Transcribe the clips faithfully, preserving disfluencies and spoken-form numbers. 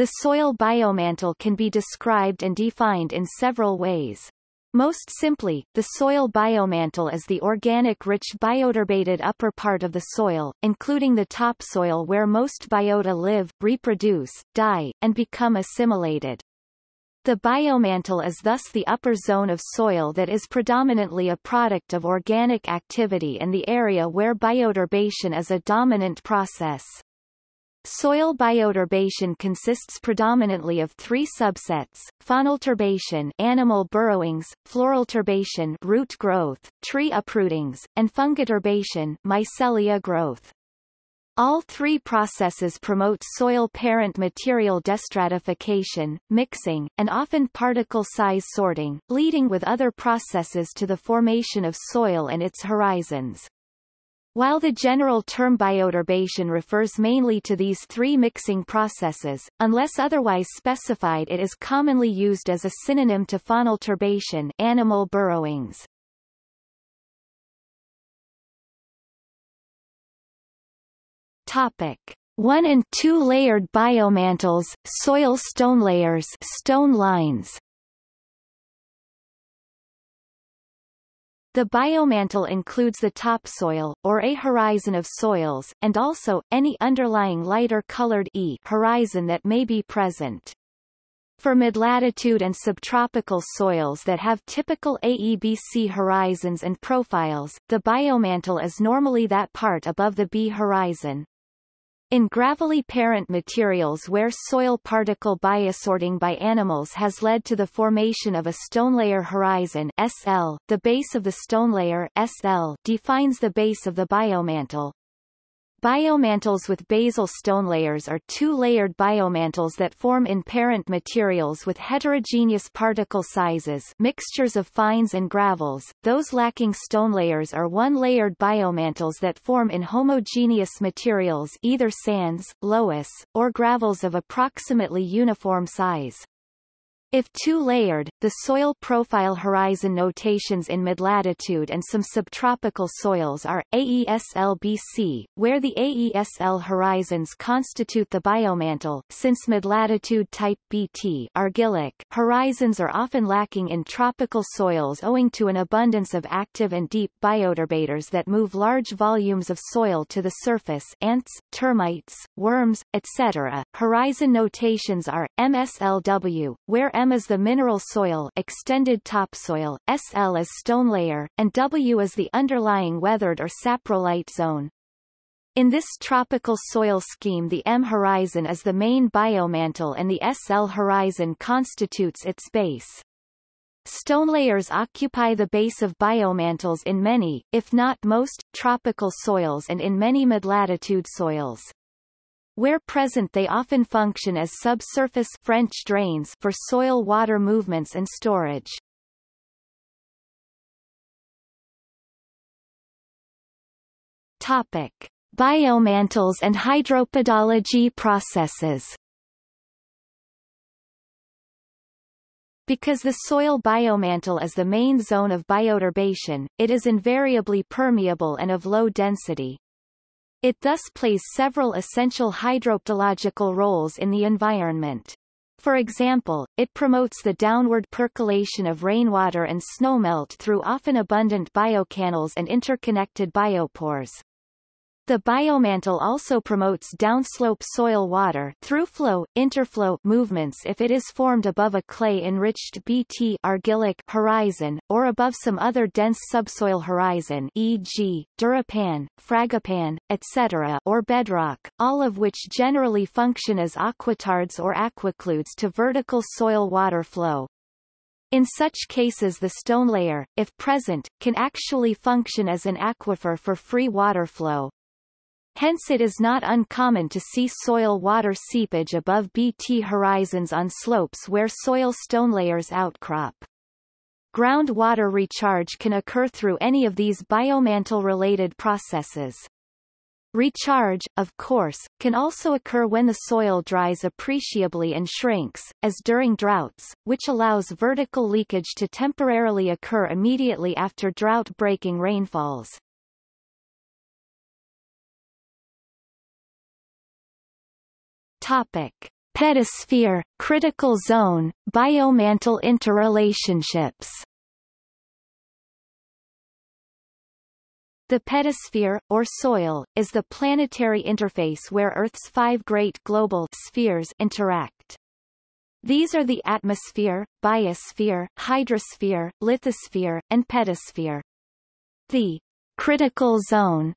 The soil biomantle can be described and defined in several ways. Most simply, the soil biomantle is the organic-rich bioturbated upper part of the soil, including the topsoil where most biota live, reproduce, die, and become assimilated. The biomantle is thus the upper zone of soil that is predominantly a product of organic activity and the area where bioturbation is a dominant process. Soil bioturbation consists predominantly of three subsets: faunal turbation, animal burrowings; floral turbation, root growth, tree uprootings; and fungiturbation, mycelia growth. All three processes promote soil parent material destratification, mixing, and often particle size sorting, leading with other processes to the formation of soil and its horizons. While the general term bioturbation refers mainly to these three mixing processes, unless otherwise specified it is commonly used as a synonym to faunal turbation, animal burrowings. Topic: one and two layered biomantles, soil stone layers, stone lines. The biomantle includes the topsoil, or a horizon of soils, and also, any underlying lighter-colored e horizon that may be present. For midlatitude and subtropical soils that have typical A E B C horizons and profiles, the biomantle is normally that part above the B horizon. In gravelly parent materials where soil particle biosorting by animals has led to the formation of a stonelayer horizon S L, the base of the stonelayer S L defines the base of the biomantle. Biomantles with basal stonelayers are two-layered biomantles that form in parent materials with heterogeneous particle sizes, mixtures of fines and gravels. Those lacking stonelayers are one-layered biomantles that form in homogeneous materials, either sands, loess, or gravels of approximately uniform size. If two-layered, the soil profile horizon notations in midlatitude and some subtropical soils are A E S L B C, where the A E S L horizons constitute the biomantle, since midlatitude type B T argillic horizons are often lacking in tropical soils owing to an abundance of active and deep bioturbators that move large volumes of soil to the surface, ants, termites, worms, et cetera. Horizon notations are M S L W, where M is the mineral soil, extended topsoil, S L is stone layer, and W is the underlying weathered or saprolite zone. In this tropical soil scheme the M horizon is the main biomantle and the S L horizon constitutes its base. Stonelayers occupy the base of biomantles in many, if not most, tropical soils and in many midlatitude soils. Where present they often function as subsurface French drains for soil water movements and storage. Topic: Biomantles and hydropedology processes. Because the soil biomantle is the main zone of bioturbation, it is invariably permeable and of low density. It thus plays several essential hydropedological roles in the environment. For example, it promotes the downward percolation of rainwater and snowmelt through often abundant biochannels and interconnected biopores. The biomantle also promotes downslope soil water throughflow, interflow movements if it is formed above a clay-enriched B T argillic horizon, or above some other dense subsoil horizon for example, durapan, fragipan, et cetera or bedrock, all of which generally function as aquitards or aquacludes to vertical soil water flow. In such cases the stonelayer, if present, can actually function as an aquifer for free water flow. Hence it is not uncommon to see soil water seepage above B T horizons on slopes where soil stonelayers outcrop. Groundwater recharge can occur through any of these biomantle-related processes. Recharge, of course, can also occur when the soil dries appreciably and shrinks, as during droughts, which allows vertical leakage to temporarily occur immediately after drought-breaking rainfalls. Topic: pedosphere, critical zone, biomantle interrelationships. The pedosphere, or soil, is the planetary interface where Earth's five great global spheres interact. These are the atmosphere, biosphere, hydrosphere, lithosphere, and pedosphere. The critical zone,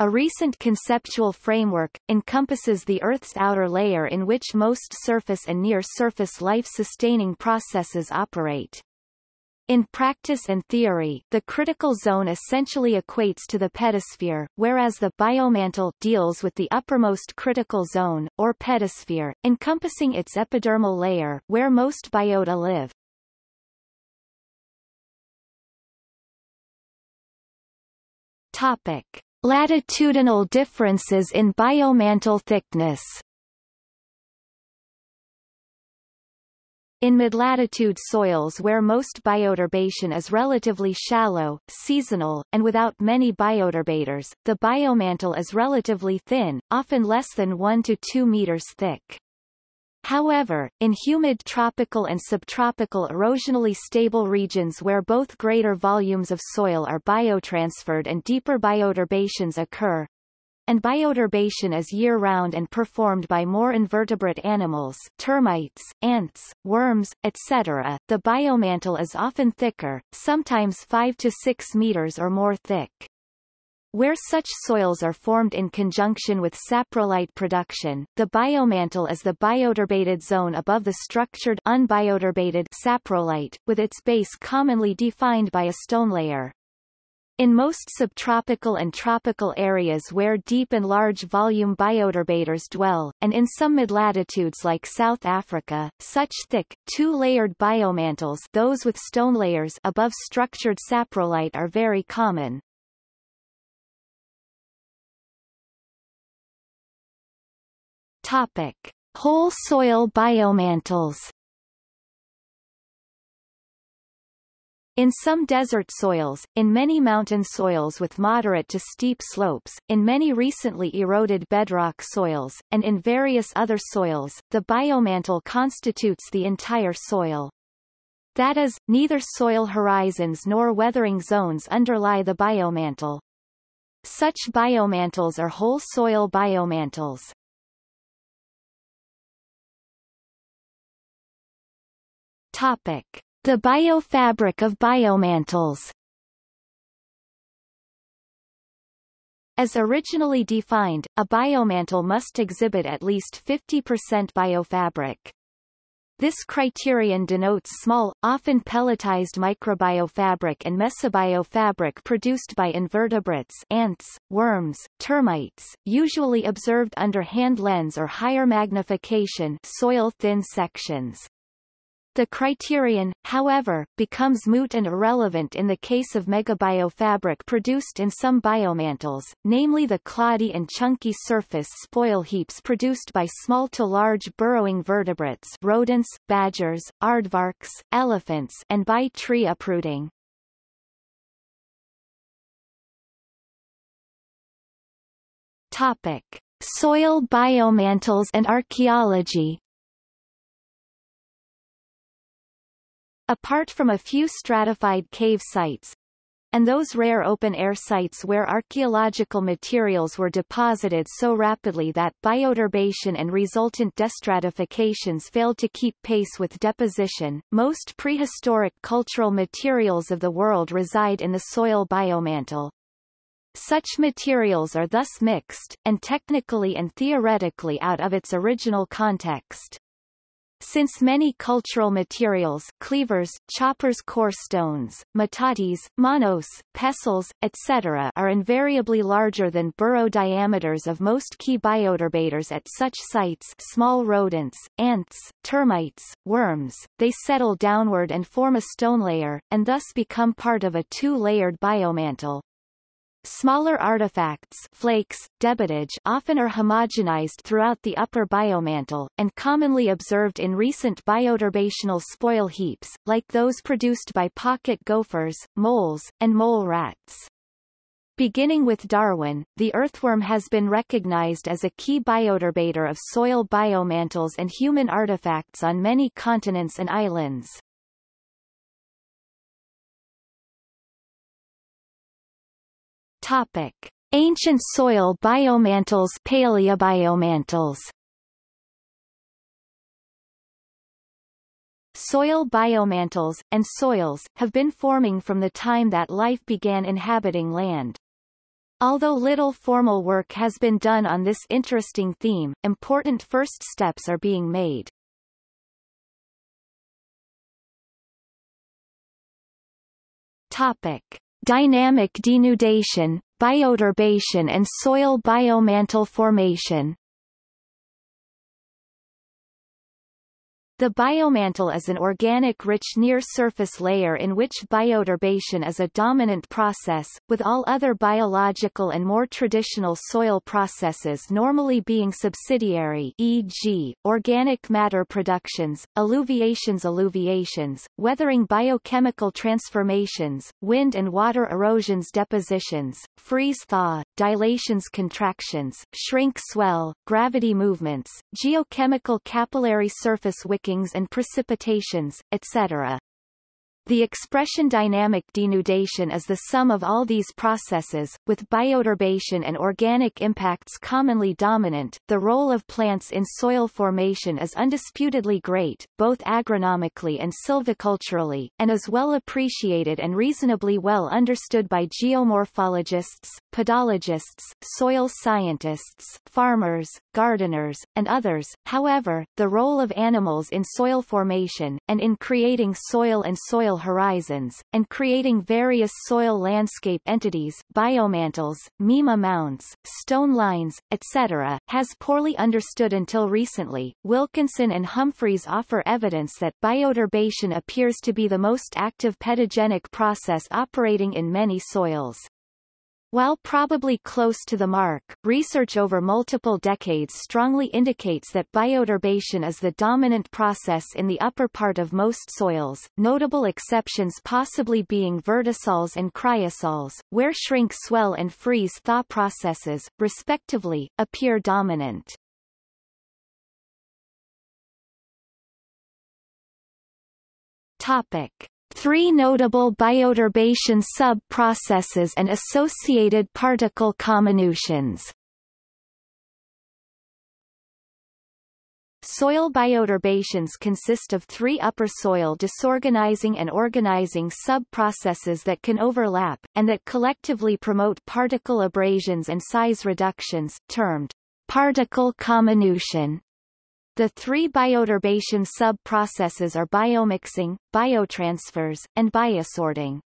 a recent conceptual framework, encompasses the Earth's outer layer in which most surface and near-surface life-sustaining processes operate. In practice and theory, the critical zone essentially equates to the pedosphere, whereas the biomantle deals with the uppermost critical zone, or pedosphere, encompassing its epidermal layer, where most biota live. Topic: Latitudinal differences in biomantle thickness. In mid-latitude soils where most bioturbation is relatively shallow, seasonal, and without many bioturbators, the biomantle is relatively thin, often less than one to two meters thick. However, in humid tropical and subtropical erosionally stable regions where both greater volumes of soil are biotransferred and deeper bioturbations occur, and bioturbation is year-round and performed by more invertebrate animals, termites, ants, worms, et cetera, the biomantle is often thicker, sometimes five to six meters or more thick. Where such soils are formed in conjunction with saprolite production, the biomantle is the bioturbated zone above the structured unbioturbated saprolite, with its base commonly defined by a stone layer. In most subtropical and tropical areas where deep and large volume bioturbators dwell, and in some mid-latitudes like South Africa, such thick, two-layered biomantles, those with stone layers above structured saprolite, are very common. Topic: Whole soil biomantles. In some desert soils, in many mountain soils with moderate to steep slopes, in many recently eroded bedrock soils, and in various other soils, the biomantle constitutes the entire soil. That is, neither soil horizons nor weathering zones underlie the biomantle. Such biomantles are whole soil biomantles. Topic: The biofabric of biomantles. As originally defined, a biomantle must exhibit at least fifty percent biofabric. This criterion denotes small, often pelletized microbiofabric and mesobiofabric produced by invertebrates, ants, worms, termites, usually observed under hand lens or higher magnification, soil-thin sections. The criterion, however, becomes moot and irrelevant in the case of megabiofabric produced in some biomantles, namely the cloddy and chunky surface spoil heaps produced by small to large burrowing vertebrates, rodents, badgers, aardvarks, elephants, and by tree uprooting. Topic: Soil biomantles and archaeology. Apart from a few stratified cave sites, and those rare open-air sites where archaeological materials were deposited so rapidly that bioturbation and resultant destratifications failed to keep pace with deposition, most prehistoric cultural materials of the world reside in the soil biomantle. Such materials are thus mixed, and technically and theoretically out of its original context. Since many cultural materials, cleavers, choppers, core stones, matatis, monos, pestles, et cetera, are invariably larger than burrow diameters of most key bioturbators at such sites. Small rodents, ants, termites, worms, they settle downward and form a stone layer, and thus become part of a two-layered biomantle. Smaller artifacts, flakes, debitage, often are homogenized throughout the upper biomantle, and commonly observed in recent bioturbational spoil heaps, like those produced by pocket gophers, moles, and mole rats. Beginning with Darwin, the earthworm has been recognized as a key bioturbator of soil biomantles and human artifacts on many continents and islands. Topic: Ancient soil biomantles, paleobiomantles. Soil biomantles, and soils, have been forming from the time that life began inhabiting land. Although little formal work has been done on this interesting theme, important first steps are being made. Topic: Dynamic denudation, bioturbation and soil biomantle formation. The biomantle is an organic-rich near-surface layer in which bioturbation is a dominant process, with all other biological and more traditional soil processes normally being subsidiary, for example, organic matter productions, alluviations alluviations, weathering biochemical transformations, wind and water erosions depositions, freeze-thaw, dilations contractions, shrink-swell, gravity movements, geochemical capillary surface wicking and precipitations, et cetera. The expression dynamic denudation is the sum of all these processes, with bioturbation and organic impacts commonly dominant. The role of plants in soil formation is undisputedly great, both agronomically and silviculturally, and is well appreciated and reasonably well understood by geomorphologists, pedologists, soil scientists, farmers, gardeners, and others. However, the role of animals in soil formation, and in creating soil and soil horizons, and creating various soil landscape entities, biomantles, mima mounds, stone lines, et cetera, has poorly understood until recently. Wilkinson and Humphreys offer evidence that bioturbation appears to be the most active pedogenic process operating in many soils. While probably close to the mark, research over multiple decades strongly indicates that bioturbation is the dominant process in the upper part of most soils, notable exceptions possibly being vertisols and cryosols, where shrink-swell and freeze-thaw processes, respectively, appear dominant. Topic: Three notable bioturbation sub-processes and associated particle comminutions. Soil bioturbations consist of three upper soil disorganizing and organizing sub-processes that can overlap, and that collectively promote particle abrasions and size reductions, termed particle comminution. The three bioturbation sub-processes are biomixing, biotransfers, and biosorting.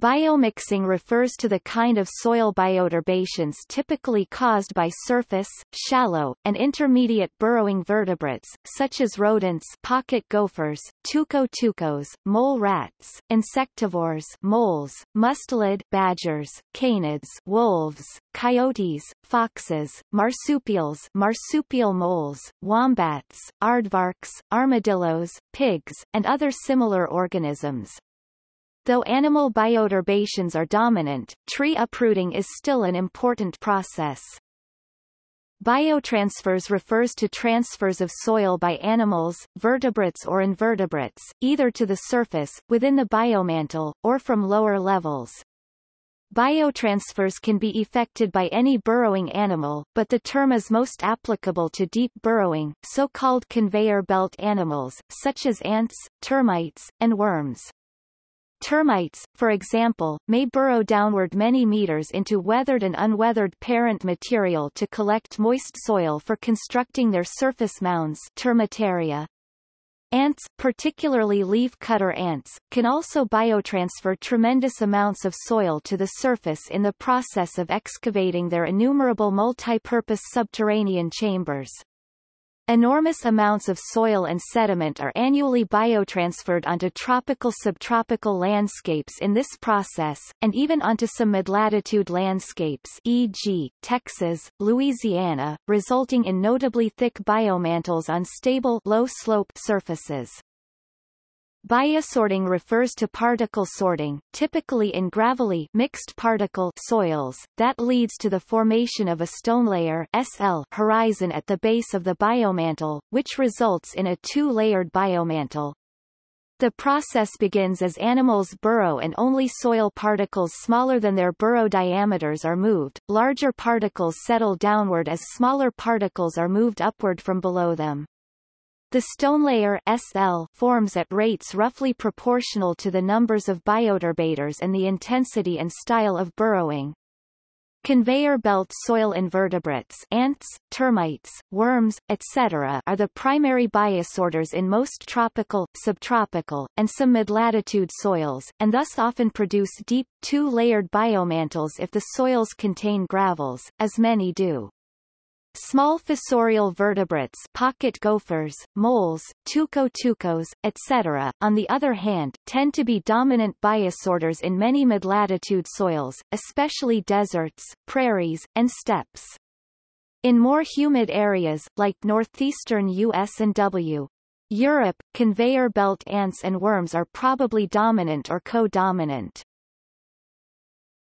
Biomixing refers to the kind of soil bioturbations typically caused by surface, shallow, and intermediate burrowing vertebrates, such as rodents, pocket gophers, tuco-tucos, mole rats, insectivores, moles, mustelid, badgers, canids, wolves, coyotes, foxes, marsupials, marsupial moles, wombats, aardvarks, armadillos, pigs, and other similar organisms. Though animal bioturbations are dominant, tree uprooting is still an important process. Biotransfers refers to transfers of soil by animals, vertebrates or invertebrates, either to the surface, within the biomantle, or from lower levels. Biotransfers can be effected by any burrowing animal, but the term is most applicable to deep burrowing, so-called conveyor belt animals, such as ants, termites, and worms. Termites, for example, may burrow downward many meters into weathered and unweathered parent material to collect moist soil for constructing their surface mounds, termitaria. Ants, particularly leaf-cutter ants, can also biotransfer tremendous amounts of soil to the surface in the process of excavating their innumerable multi-purpose subterranean chambers. Enormous amounts of soil and sediment are annually biotransferred onto tropical subtropical landscapes in this process, and even onto some mid-latitude landscapes, for example, Texas, Louisiana, resulting in notably thick biomantles on stable, low-slope surfaces. Biosorting refers to particle sorting, typically in gravelly mixed particle soils, that leads to the formation of a stonelayer S L horizon at the base of the biomantle, which results in a two-layered biomantle. The process begins as animals burrow and only soil particles smaller than their burrow diameters are moved, larger particles settle downward as smaller particles are moved upward from below them. The stonelayer S L forms at rates roughly proportional to the numbers of bioturbators and the intensity and style of burrowing. Conveyor belt soil invertebrates, ants, termites, worms, et cetera are the primary biosorters in most tropical, subtropical, and some mid-latitude soils, and thus often produce deep, two-layered biomantles if the soils contain gravels, as many do. Small fossorial vertebrates, pocket gophers, moles, tuco-tucos, et cetera, on the other hand, tend to be dominant biosorters in many mid-latitude soils, especially deserts, prairies, and steppes. In more humid areas, like northeastern U S and Western Europe, conveyor belt ants and worms are probably dominant or co-dominant.